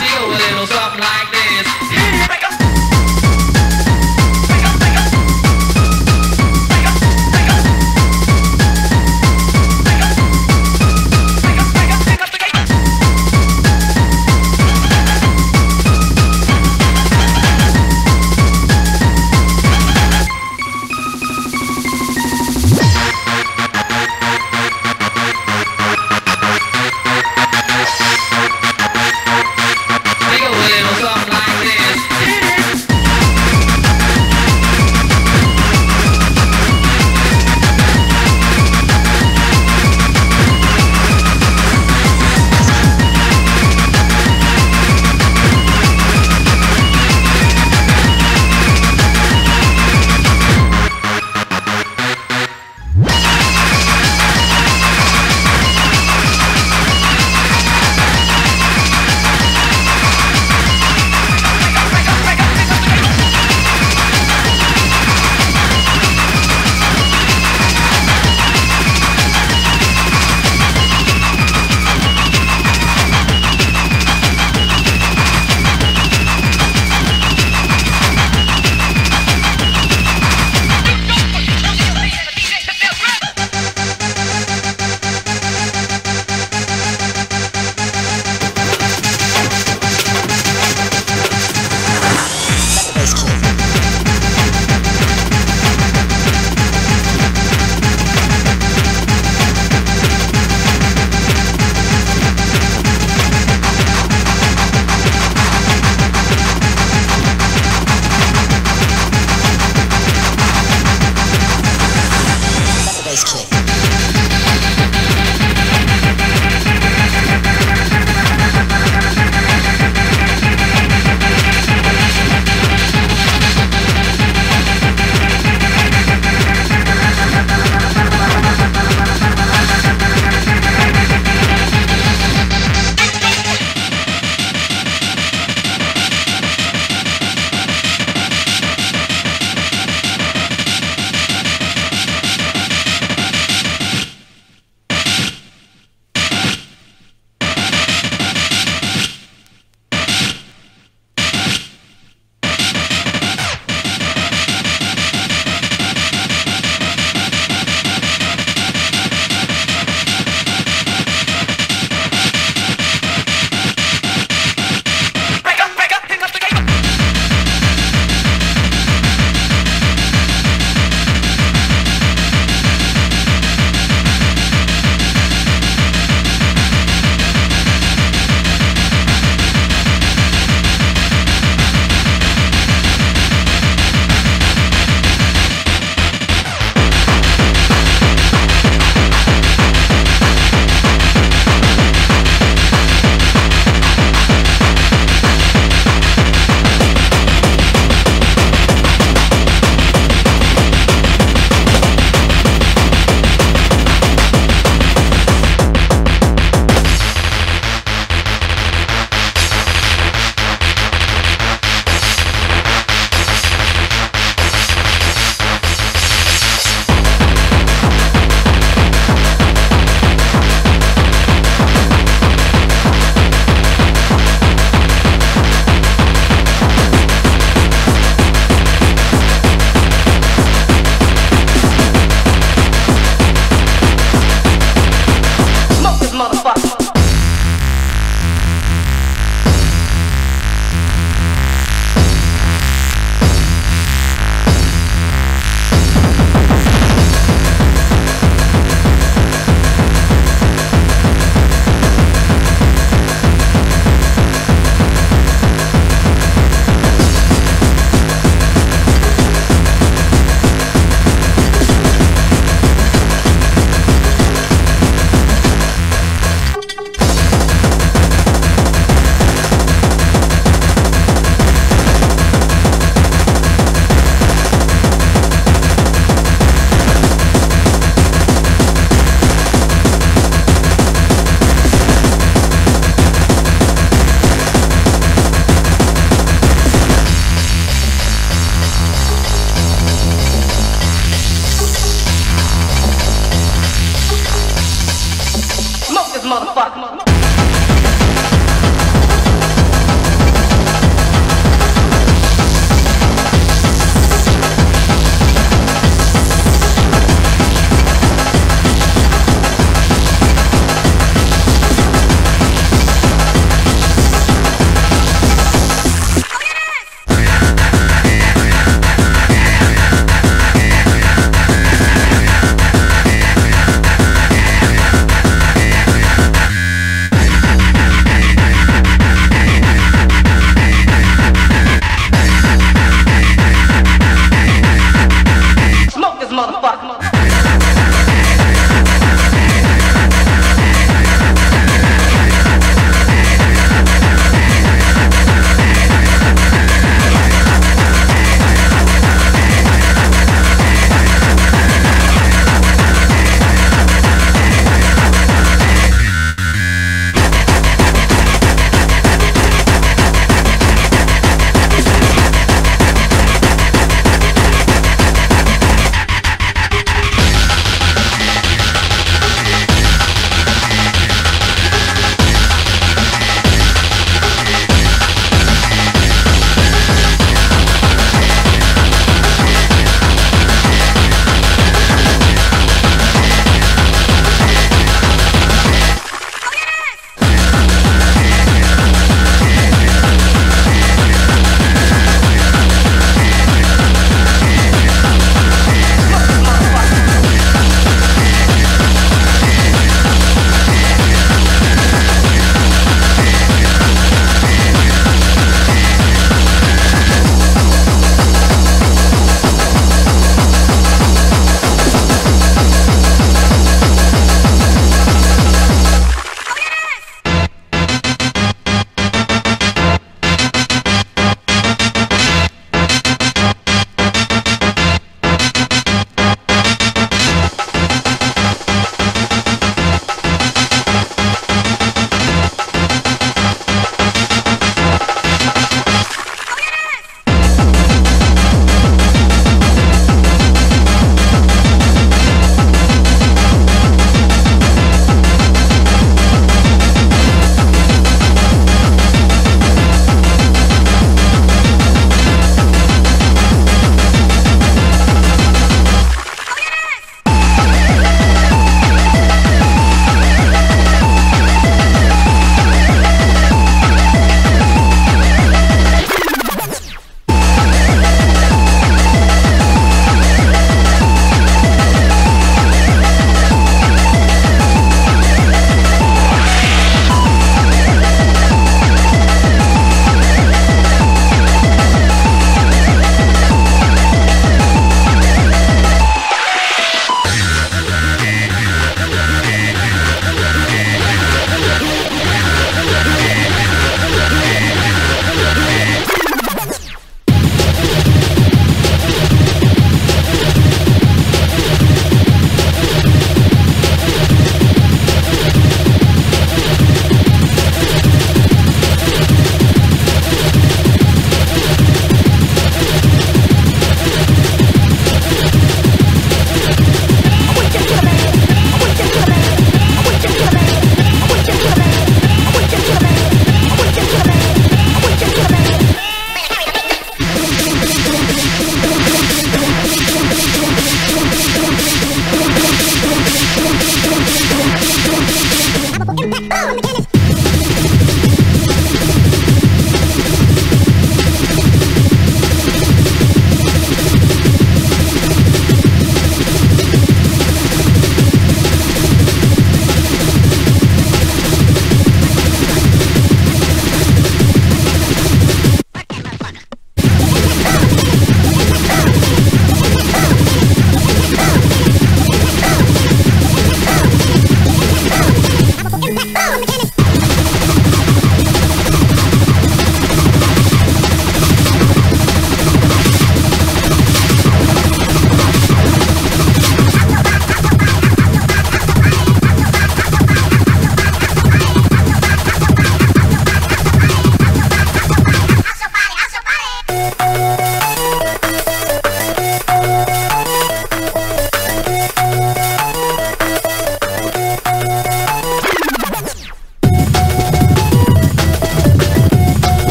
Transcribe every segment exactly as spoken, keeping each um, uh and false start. deal with a little something like this. Something like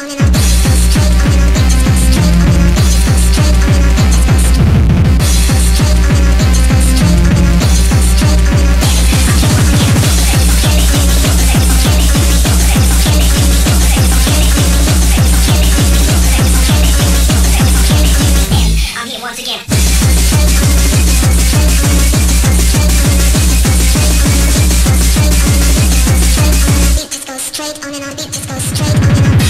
Straight on and on, beat, just go straight on and on.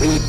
All right.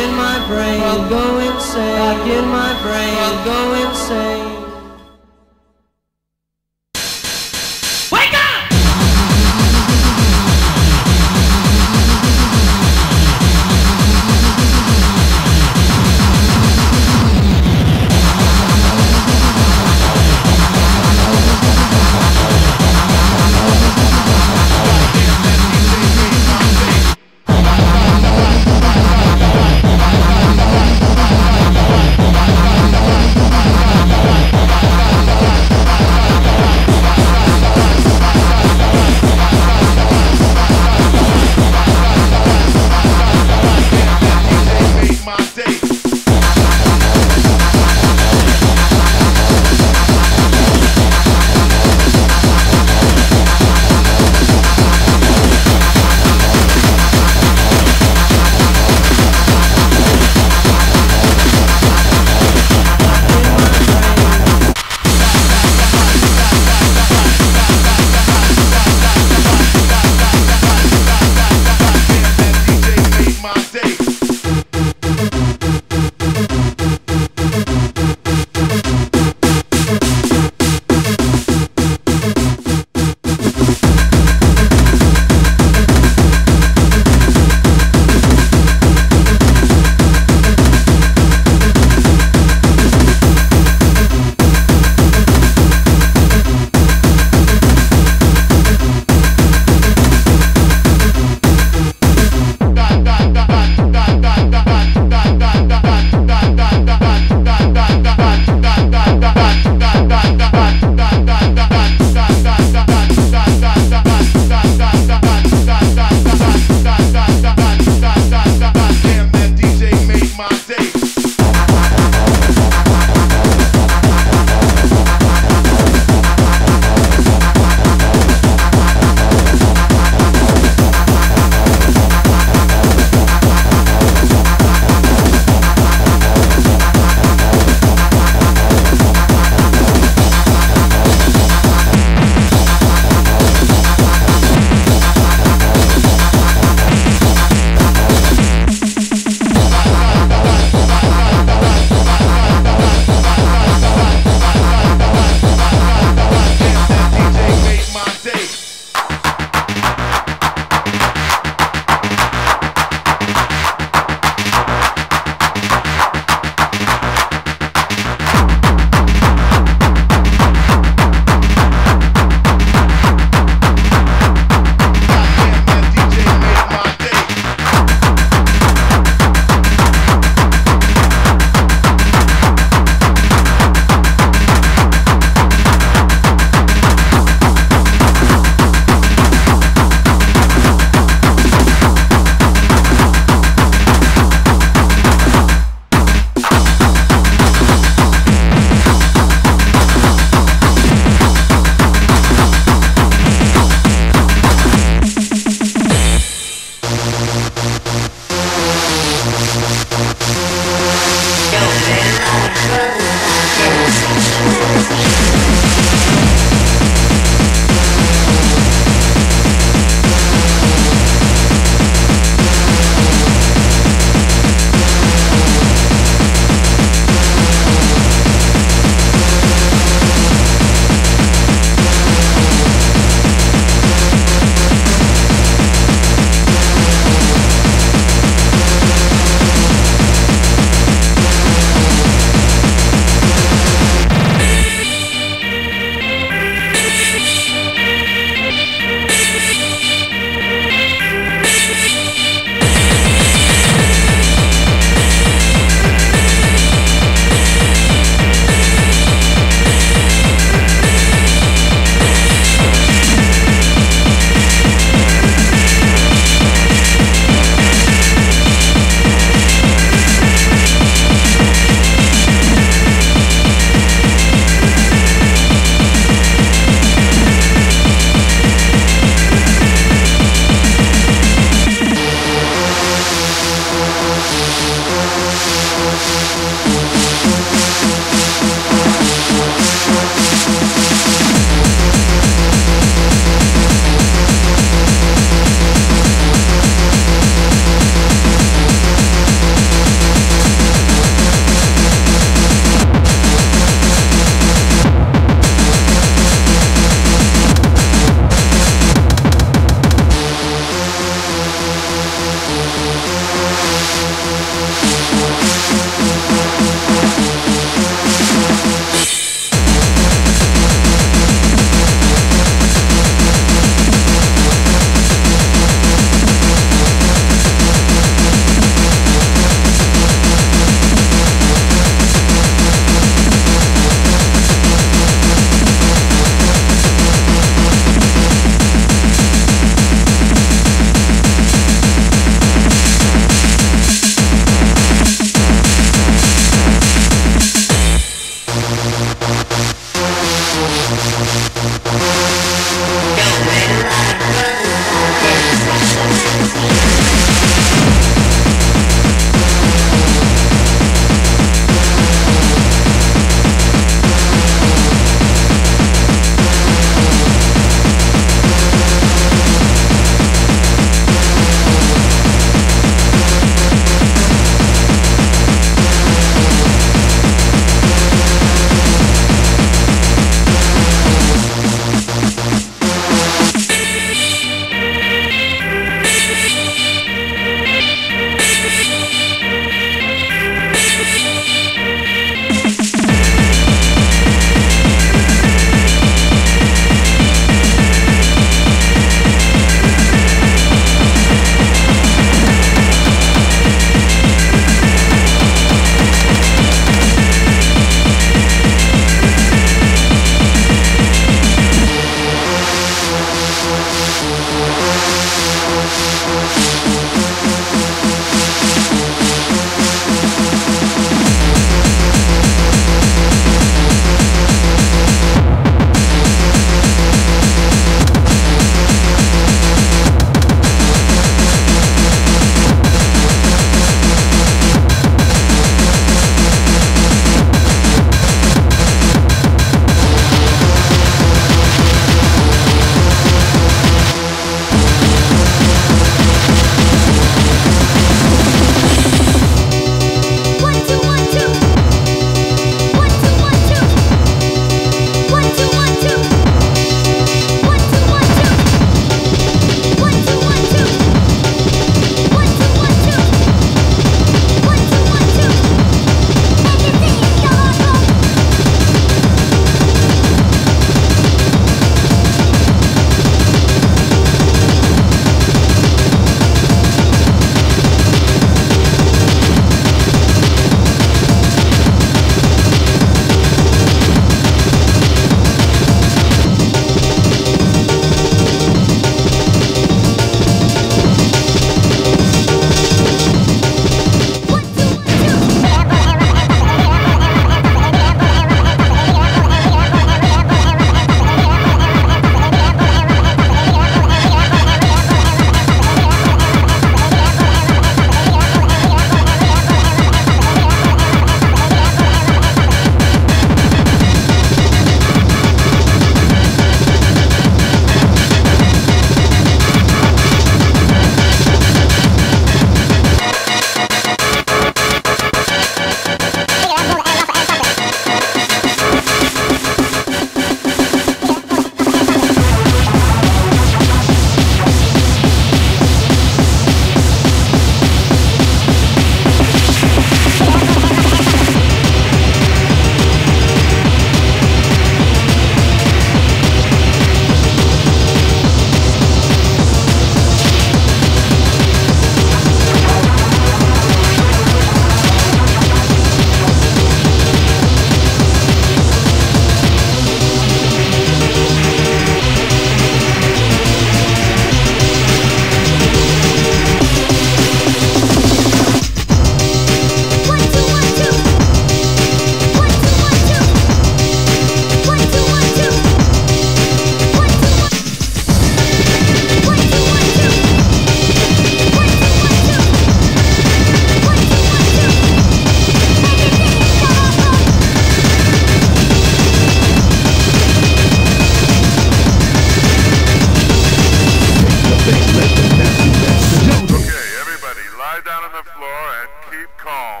floor and keep calm.